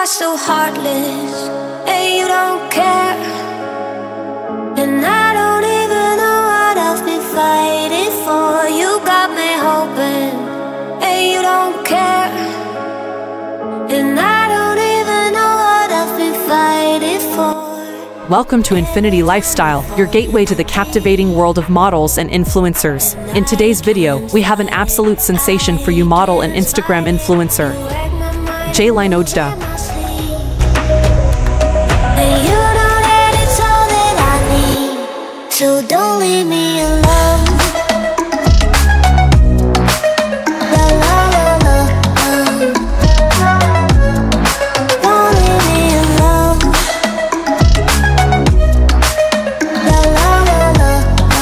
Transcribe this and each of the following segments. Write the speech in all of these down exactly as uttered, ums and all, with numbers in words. are so heartless, and you don't care. And I don't even know what I've been fighting for. You got me hoping, and you don't care. And I don't even know what I've been fighting for. Welcome to Infinity Lifestyle, your gateway to the captivating world of models and influencers. In today's video, we have an absolute sensation for you, model and Instagram influencer Jailyne Ojeda.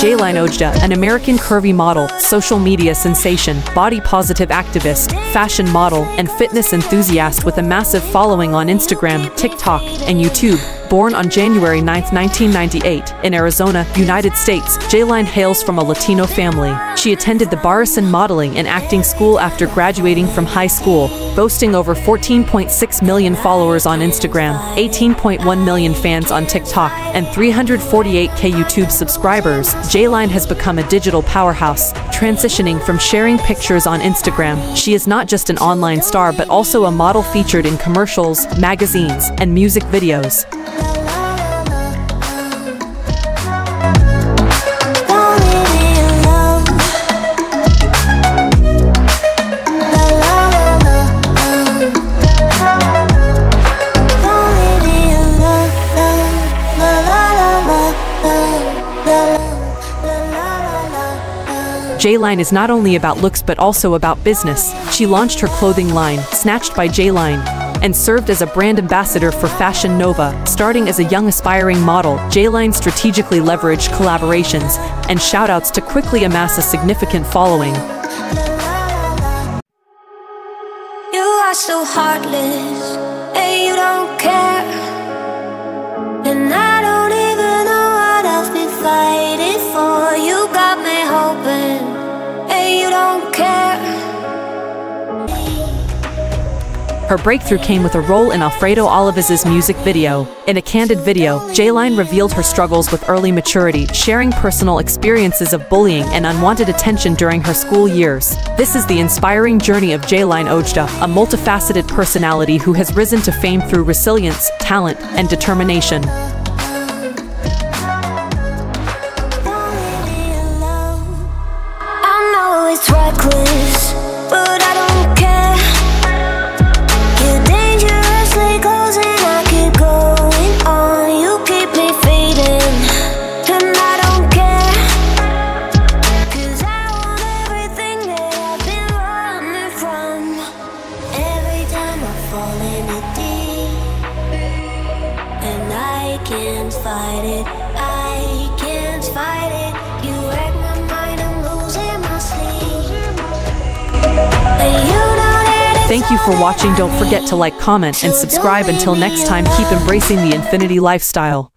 Jailyne Ojeda, an American curvy model, social media sensation, body positive activist, fashion model, and fitness enthusiast with a massive following on Instagram, TikTok, and YouTube. Born on January ninth, nineteen ninety-eight, in Arizona, United States, Jailyne hails from a Latino family. She attended the Barison Modeling and Acting School after graduating from high school, boasting over fourteen point six million followers on Instagram, eighteen point one million fans on TikTok, and three hundred forty-eight K YouTube subscribers. Jailyne has become a digital powerhouse, transitioning from sharing pictures on Instagram. She is not just an online star but also a model featured in commercials, magazines, and music videos. Jailyne is not only about looks but also about business. She launched her clothing line, Snatched by Jailyne, and served as a brand ambassador for Fashion Nova. Starting as a young aspiring model, Jailyne strategically leveraged collaborations and shoutouts to quickly amass a significant following. You are so heartless, and you don't care. And I don't even know what I've been fighting for. You got me hoping, and you don't care. Her breakthrough came with a role in Alfredo Olivares' music video. In a candid video, Jailyne revealed her struggles with early maturity, sharing personal experiences of bullying and unwanted attention during her school years. This is the inspiring journey of Jailyne Ojeda, a multifaceted personality who has risen to fame through resilience, talent, and determination. I know it's reckless, but I don't care. Thank you for watching. Don't forget to like, comment, and subscribe. Until next time, keep embracing the Infinity Lifestyle.